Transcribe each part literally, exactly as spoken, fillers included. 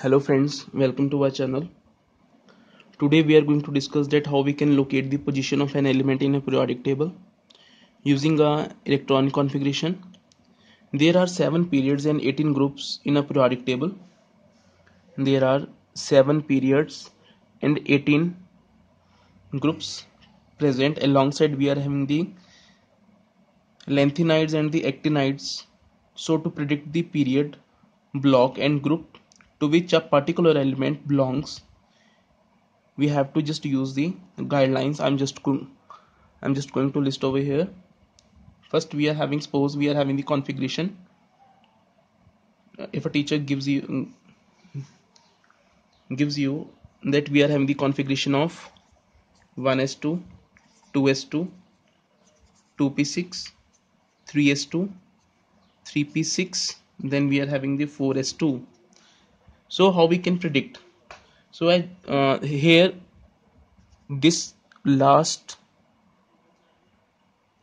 Hello friends, welcome to our channel. Today we are going to discuss that how we can locate the position of an element in a periodic table using a electron configuration. There are seven periods and eighteen groups in a periodic table. There are seven periods and eighteen groups present. Alongside we are having the lanthanides and the actinides. So to predict the period, block and group to which a particular element belongs, we have to just use the guidelines. I'm just I'm just going to list over here. First we are having, suppose we are having the configuration. If a teacher gives you gives you that we are having the configuration of one s two, two s two, two p six, three s two, three p six, then we are having the four s two. So how we can predict? So I uh, here this last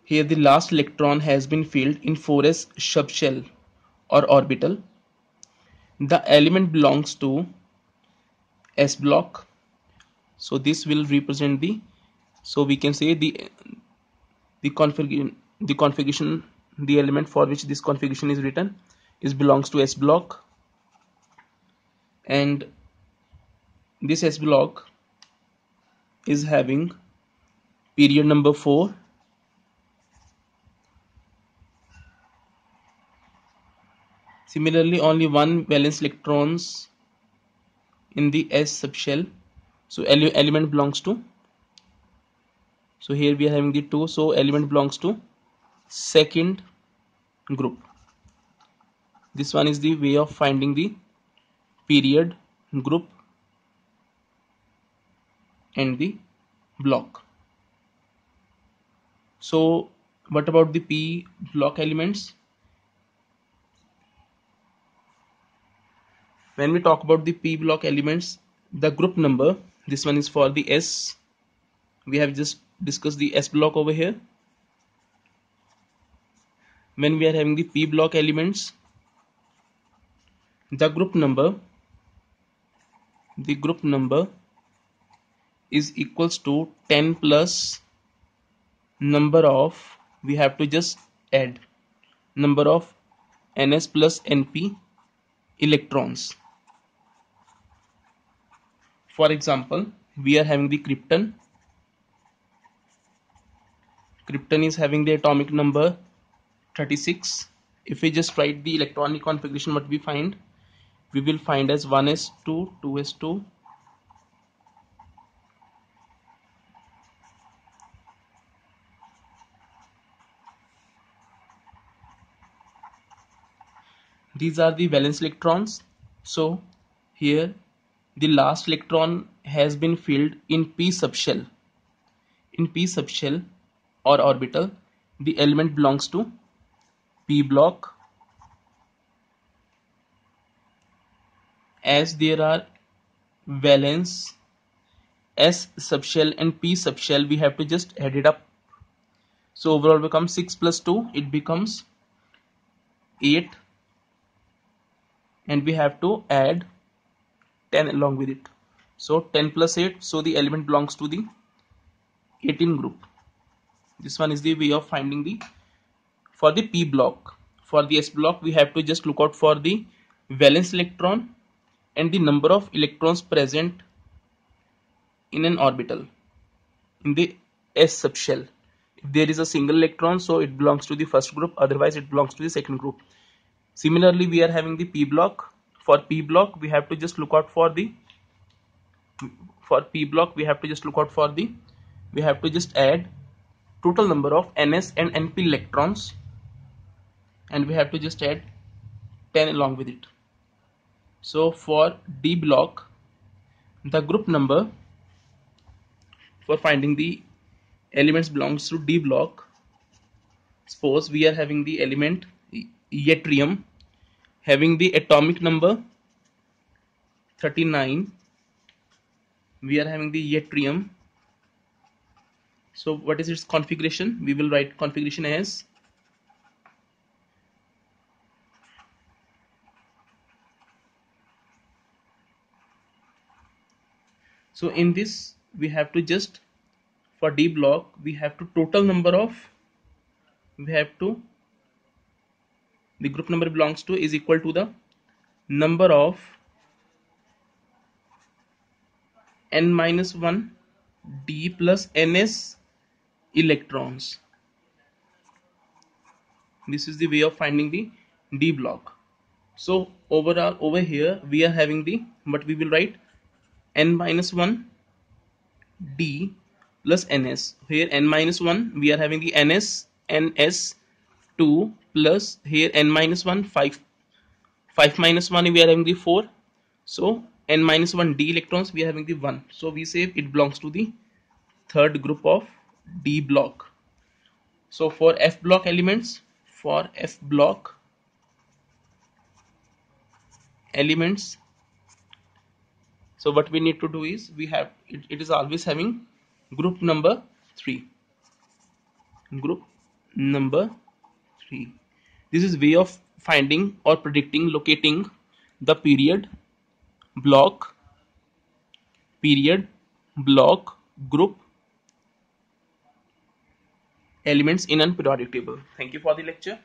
here the last electron has been filled in four s subshell or orbital. The element belongs to s block, so this will represent the, so we can say the the configuration the configuration the element for which this configuration is written is belongs to s block. And this s block is having period number four, similarly only one valence electrons in the s subshell, so ele element belongs to, so here we are having the two, so element belongs to second group. This one is the way of finding the period, group and the block. So what about the p block elements? When we talk about the p block elements, the group number, this one is for the s, we have just discussed the s block over here. When we are having the p block elements, the group number the group number is equals to ten plus number of, we have to just add number of ns plus np electrons. For example, we are having the krypton krypton is having the atomic number thirty-six. If we just write the electronic configuration, what we find, we will find as one s two, two s two, these are the valence electrons. So here the last electron has been filled in p subshell in p subshell or orbital. The element belongs to p block, as there are valence, s subshell and p subshell, we have to just add it up. So overall becomes six plus two, it becomes eight, and we have to add ten along with it. So ten plus eight, so the element belongs to the eighteen group. This one is the way of finding the, for the p block. For the s block, we have to just look out for the valence electron and the number of electrons present in an orbital in the s subshell. If there is a single electron, so it belongs to the first group, otherwise it belongs to the second group. Similarly, we are having the p block. For p block we have to just look out for the for p block we have to just look out for the we have to just add total number of ns and np electrons, and we have to just add ten along with it. So for d block, the group number for finding the elements belongs to d block. Suppose we are having the element yttrium having the atomic number thirty-nine. We are having the yttrium. So what is its configuration? We will write configuration as So in this we have to just for D block we have to total number of we have to the group number belongs to is equal to the number of n minus one d plus ns electrons. This is the way of finding the d block. So overall over here we are having the but we will write n minus one d plus ns. Here n minus one we are having the ns ns two plus here n minus one five five minus one we are having the four. So n minus one d electrons we are having the one. So we say it belongs to the third group of d block. So for f block elements for f block elements so what we need to do is we have it, it is always having group number three group number three. This is way of finding or predicting locating the period block period block group elements in a periodic table. Thank you for the lecture.